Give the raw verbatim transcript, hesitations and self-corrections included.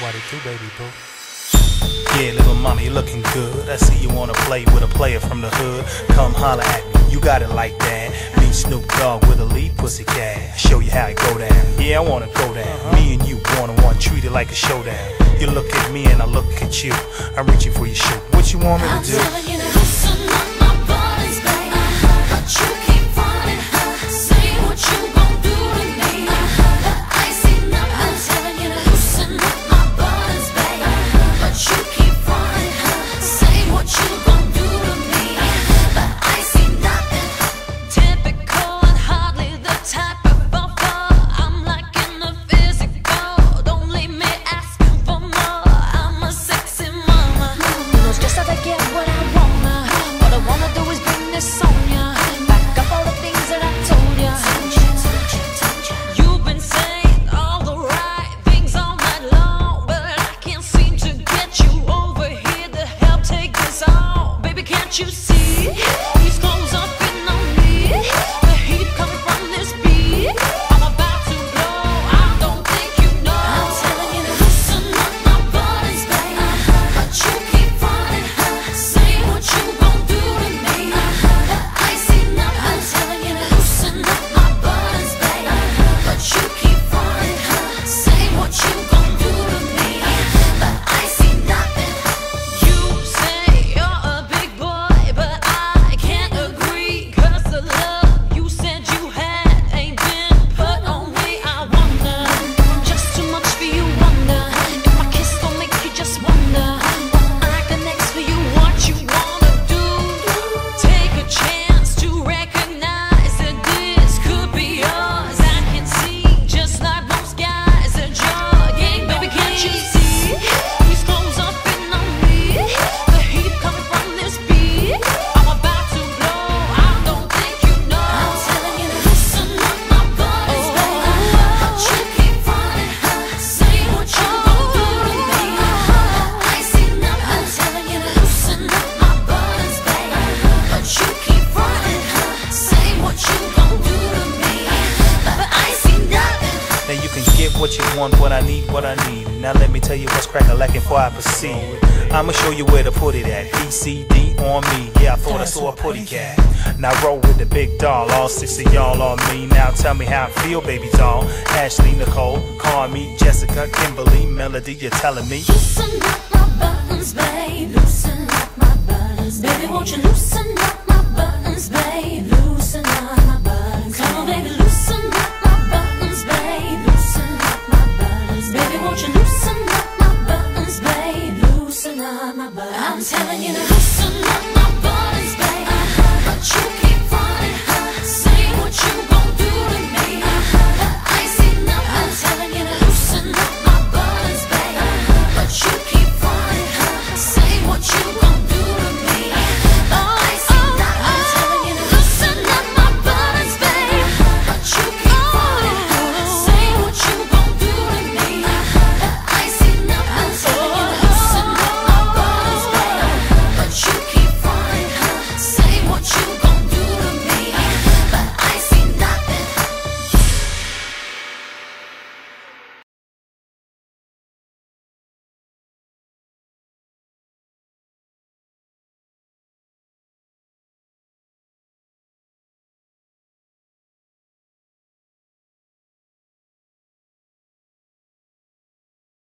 forty-two, baby boo. Yeah, little mommy looking good. I see you wanna play with a player from the hood. Come holla at me, you got it like that. Me, Snoop Dogg with a lead pussycat. Show you how it go down, yeah, I wanna go down. Me and you, one on one, treat it like a showdown. You look at me and I look at you. I'm reaching for your shoe, what you want me to do? I'm telling you to loosen up my bodies, babe. But you keep running, say what you gon' do to me. I see nothing. I'm telling you to loosen up my bodies, babe. But you keep running, say what you gon' do to me. But I see nothing. Typical and hardly the type of buffer. I'm lacking the physical. Don't leave me asking for more. I'm a sexy mama. No, no stress, I get what I wanna. All I wanna do is bring this on ya. You see, these clothes are fitting on me. The heat coming from this beat. I'm about to blow. I don't think you know. I'm telling you to loosen up my bodies, babe. But you keep running, say what you gon' do to me. I see nothing. I'm telling you to loosen up my bodies, babe. But you keep running, say what you gon' do to me. But I see nothing. You say you're a big boy. What you want, what I need, what I need. Now let me tell you what's crack-a-lackin' before I proceed. I'ma show you where to put it at. B, C, D on me. Yeah, I thought I saw a putty cat. Now roll with the big doll. All six of y'all on me. Now tell me how I feel, baby doll. Ashley, Nicole, Carmi, Jessica, Kimberly, Melody, you're telling me. Loosen up my buttons, babe. Loosen up my buttons, babe. Baby, won't you loosen up my buttons, babe? Loosen up my buttons. Come on, baby, loosen up my buttons, babe. Baby, won't you loosen up my buttons, babe? Loosen up my buttons. I'm telling you to loosen.